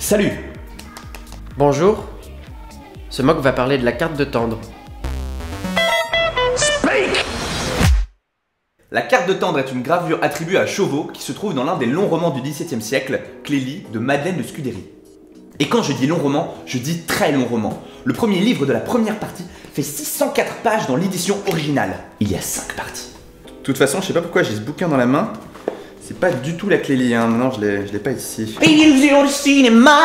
Salut! Bonjour. Ce mock va parler de la carte de tendre. Speak! La carte de tendre est une gravure attribuée à Chauveau qui se trouve dans l'un des longs romans du XVIIe siècle, Clélie de Madeleine de Scudéry. Et quand je dis long roman, je dis très long roman. Le premier livre de la première partie fait 604 pages dans l'édition originale. Il y a 5 parties. De toute façon, je sais pas pourquoi j'ai ce bouquin dans la main. C'est pas du tout la Clélie, hein. Non, je l'ai pas ici. Illusion de cinéma,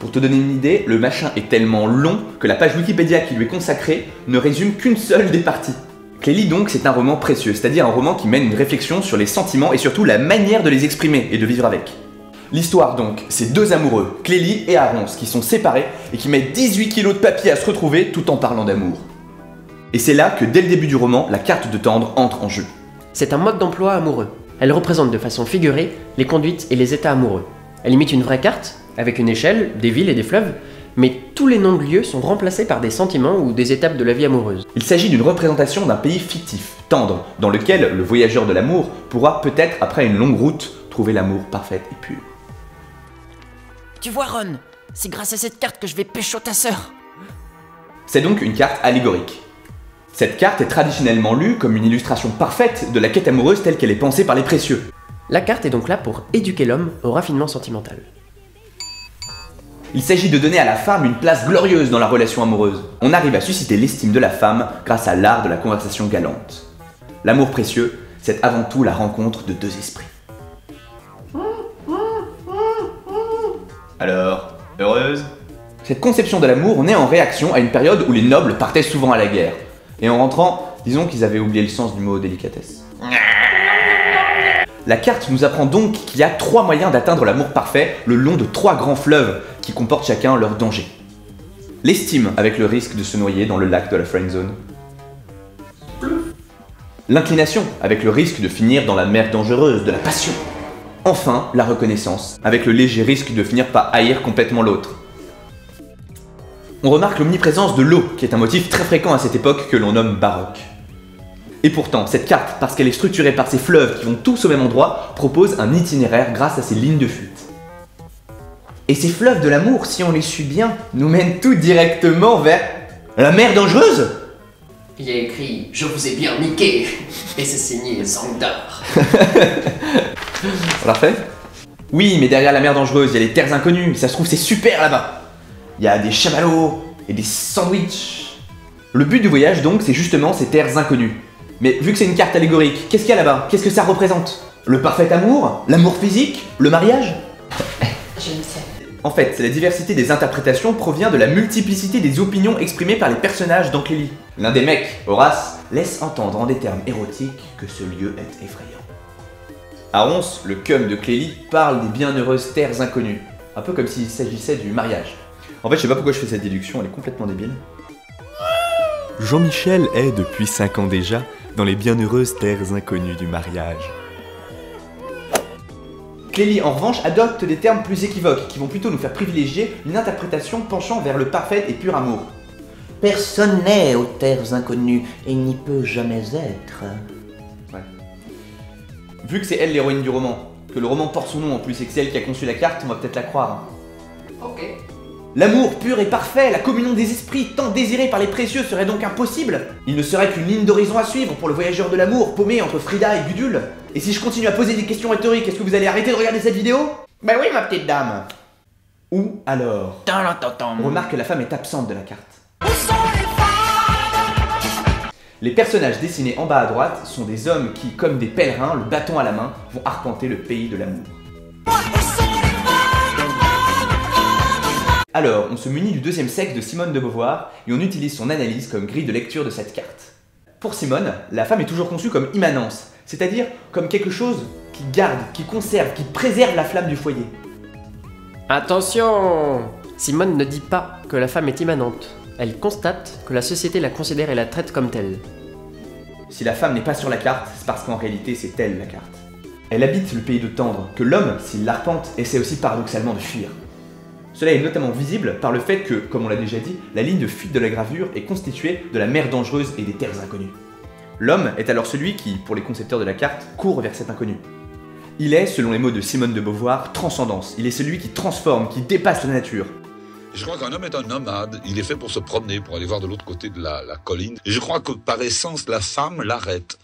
Pour te donner une idée, le machin est tellement long que la page Wikipédia qui lui est consacrée ne résume qu'une seule des parties. Clélie donc, c'est un roman précieux, c'est-à-dire un roman qui mène une réflexion sur les sentiments et surtout la manière de les exprimer et de vivre avec. L'histoire donc, c'est deux amoureux, Clélie et Aronce, qui sont séparés et qui mettent 18 kilos de papier à se retrouver tout en parlant d'amour. Et c'est là que dès le début du roman, la carte de tendre entre en jeu. C'est un mode d'emploi amoureux. Elle représente de façon figurée les conduites et les états amoureux. Elle imite une vraie carte, avec une échelle, des villes et des fleuves, mais tous les noms de lieux sont remplacés par des sentiments ou des étapes de la vie amoureuse. Il s'agit d'une représentation d'un pays fictif, tendre, dans lequel le voyageur de l'amour pourra peut-être, après une longue route, trouver l'amour parfait et pur. Tu vois Ron, c'est grâce à cette carte que je vais pécho ta sœur. C'est donc une carte allégorique. Cette carte est traditionnellement lue comme une illustration parfaite de la quête amoureuse telle qu'elle est pensée par les précieux. La carte est donc là pour éduquer l'homme au raffinement sentimental. Il s'agit de donner à la femme une place glorieuse dans la relation amoureuse. On arrive à susciter l'estime de la femme grâce à l'art de la conversation galante. L'amour précieux, c'est avant tout la rencontre de deux esprits. Alors, heureuse? Cette conception de l'amour, on est en réaction à une période où les nobles partaient souvent à la guerre. Et en rentrant, disons qu'ils avaient oublié le sens du mot délicatesse. La carte nous apprend donc qu'il y a 3 moyens d'atteindre l'amour parfait le long de 3 grands fleuves qui comportent chacun leur danger. L'estime, avec le risque de se noyer dans le lac de la friendzone. L'inclination, avec le risque de finir dans la mer dangereuse de la passion. Enfin, la reconnaissance, avec le léger risque de finir par haïr complètement l'autre. On remarque l'omniprésence de l'eau, qui est un motif très fréquent à cette époque que l'on nomme baroque. Et pourtant, cette carte, parce qu'elle est structurée par ces fleuves qui vont tous au même endroit, propose un itinéraire grâce à ses lignes de fuite. Et ces fleuves de l'amour, si on les suit bien, nous mènent tout directement vers la mer dangereuse. Il y a écrit « Je vous ai bien niqué » et c'est signé Zandar. On l'a fait ? Oui, mais derrière la mer dangereuse, il y a les terres inconnues, ça se trouve c'est super là-bas. Il y a des chamallows et des sandwichs. Le but du voyage donc, c'est justement ces terres inconnues. Mais vu que c'est une carte allégorique, qu'est-ce qu'il y a là-bas? Qu'est-ce que ça représente? Le parfait amour? L'amour physique? Le mariage? Je ne sais. En fait, la diversité des interprétations provient de la multiplicité des opinions exprimées par les personnages dans Clélie. L'un des mecs, Horace, laisse entendre en des termes érotiques que ce lieu est effrayant. Aronce, le cum de Clélie, parle des bienheureuses terres inconnues. Un peu comme s'il s'agissait du mariage. En fait, je sais pas pourquoi je fais cette déduction, elle est complètement débile. Jean-Michel est, depuis 5 ans déjà, dans les bienheureuses terres inconnues du mariage. Clélie, en revanche, adopte des termes plus équivoques, qui vont plutôt nous faire privilégier une interprétation penchant vers le parfait et pur amour. Personne n'est aux terres inconnues et n'y peut jamais être. Ouais. Vu que c'est elle l'héroïne du roman, que le roman porte son nom en plus et que c'est elle qui a conçu la carte, on va peut-être la croire. Hein. Ok. L'amour pur et parfait, la communion des esprits tant désirée par les précieux serait donc impossible. Il ne serait qu'une ligne d'horizon à suivre pour le voyageur de l'amour paumé entre Frida et Gudule. Et si je continue à poser des questions rhétoriques, est-ce que vous allez arrêter de regarder cette vidéo? Bah oui ma petite dame. Ou alors... On remarque que la femme est absente de la carte. Les personnages dessinés en bas à droite sont des hommes qui, comme des pèlerins, le bâton à la main, vont arpenter le pays de l'amour. Alors, on se munit du deuxième sexe de Simone de Beauvoir et on utilise son analyse comme grille de lecture de cette carte. Pour Simone, la femme est toujours conçue comme immanence, c'est-à-dire comme quelque chose qui garde, qui conserve, qui préserve la flamme du foyer. Attention! Simone ne dit pas que la femme est immanente. Elle constate que la société la considère et la traite comme telle. Si la femme n'est pas sur la carte, c'est parce qu'en réalité c'est elle la carte. Elle habite le pays de tendre, que l'homme, s'il l'arpente, essaie aussi paradoxalement de fuir. Cela est notamment visible par le fait que, comme on l'a déjà dit, la ligne de fuite de la gravure est constituée de la mer dangereuse et des terres inconnues. L'homme est alors celui qui, pour les concepteurs de la carte, court vers cet inconnu. Il est, selon les mots de Simone de Beauvoir, transcendance. Il est celui qui transforme, qui dépasse la nature. Je crois qu'un homme est un nomade, il est fait pour se promener, pour aller voir de l'autre côté de la colline. Et je crois que par essence, la femme l'arrête.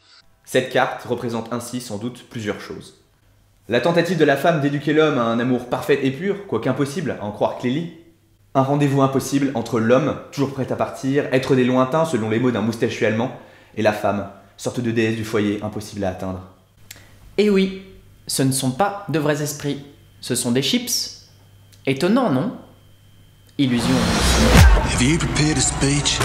Cette carte représente ainsi sans doute plusieurs choses. La tentative de la femme d'éduquer l'homme à un amour parfait et pur, quoique impossible, à en croire Clélie. Un rendez-vous impossible entre l'homme, toujours prêt à partir, être des lointains selon les mots d'un moustachu allemand, et la femme, sorte de déesse du foyer impossible à atteindre. Et oui, ce ne sont pas de vrais esprits, ce sont des chips. Étonnant, non ? Illusion. Have you prepared a speech?